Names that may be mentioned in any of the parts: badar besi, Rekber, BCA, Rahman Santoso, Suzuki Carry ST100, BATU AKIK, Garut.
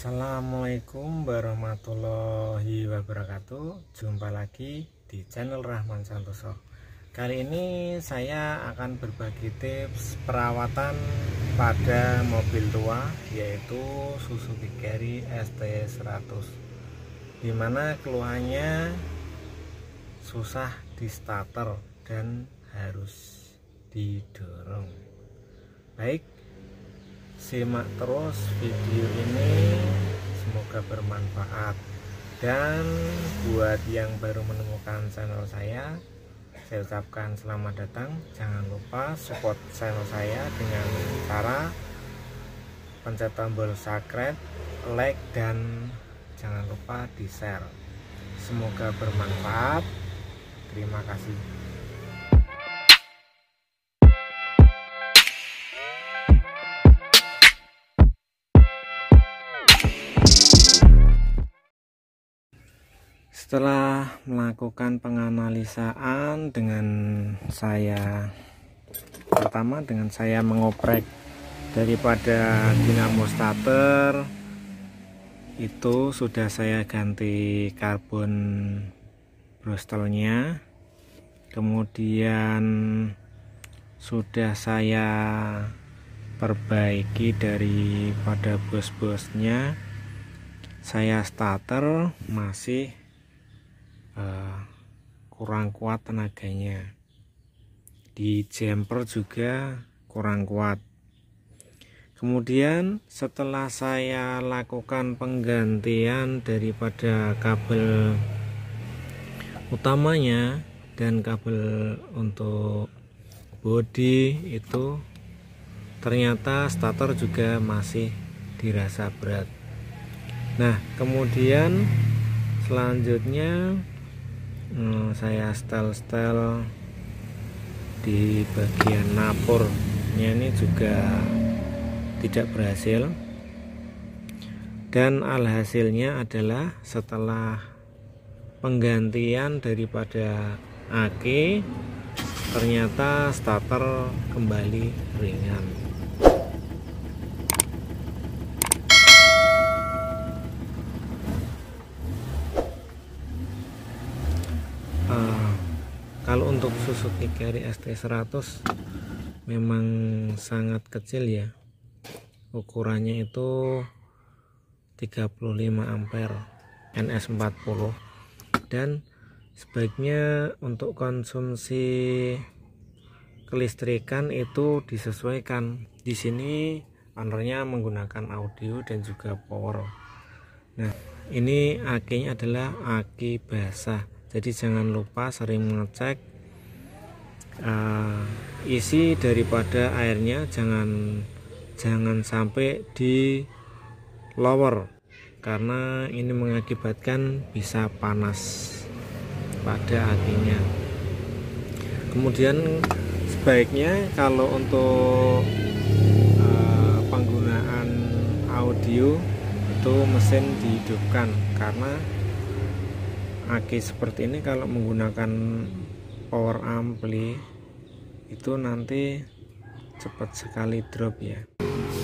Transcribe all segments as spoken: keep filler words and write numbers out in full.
Assalamualaikum warahmatullahi wabarakatuh. Jumpa lagi di channel Rahman Santoso. Kali ini saya akan berbagi tips perawatan pada mobil tua, yaitu Suzuki Carry S T seratus, dimana keluhannya susah di starter dan harus didorong. Baik, simak terus video ini, semoga bermanfaat. Dan buat yang baru menemukan channel saya, saya ucapkan selamat datang. Jangan lupa support channel saya dengan cara pencet tombol subscribe, like, dan jangan lupa di share. Semoga bermanfaat. Terima kasih. Setelah melakukan penganalisaan dengan saya pertama dengan saya mengoprek daripada dinamo starter, itu sudah saya ganti karbon brostelnya, kemudian sudah saya perbaiki daripada bos-bosnya. Saya starter masih kurang kuat tenaganya, di jumper juga kurang kuat. Kemudian setelah saya lakukan penggantian daripada kabel utamanya dan kabel untuk bodi, itu ternyata starter juga masih dirasa berat. Nah, kemudian selanjutnya Hmm, saya setel-setel di bagian napurnya, ini juga tidak berhasil. Dan alhasilnya adalah setelah penggantian daripada aki, ternyata starter kembali ringan. Kalau untuk Suzuki Carry S T seratus memang sangat kecil ya, ukurannya itu tiga puluh lima ampere N S empat puluh. Dan sebaiknya untuk konsumsi kelistrikan itu disesuaikan. Di sini ownernya menggunakan audio dan juga power. Nah, ini akinya adalah aki basah, jadi jangan lupa sering mengecek uh, isi daripada airnya, jangan jangan sampai di lower, karena ini mengakibatkan bisa panas pada akinya. Kemudian sebaiknya kalau untuk uh, penggunaan audio itu mesin dihidupkan, karena aki seperti ini kalau menggunakan power ampli itu nanti cepat sekali drop ya.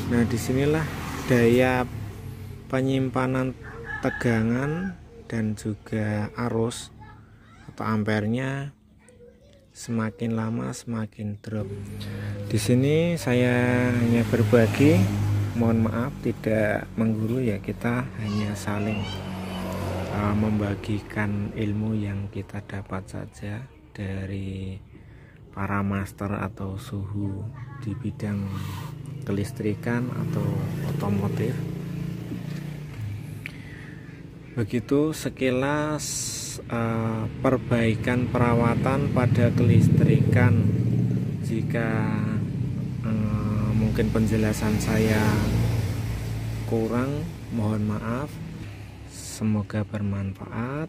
Nah, disinilah daya penyimpanan tegangan dan juga arus atau ampernya semakin lama semakin drop. Di sini saya hanya berbagi, mohon maaf tidak mengguru ya, kita hanya saling membagikan ilmu yang kita dapat saja dari para master atau suhu di bidang kelistrikan atau otomotif. Begitu sekilas uh, perbaikan perawatan pada kelistrikan. Jika uh, mungkin penjelasan saya kurang, mohon maaf. Semoga bermanfaat.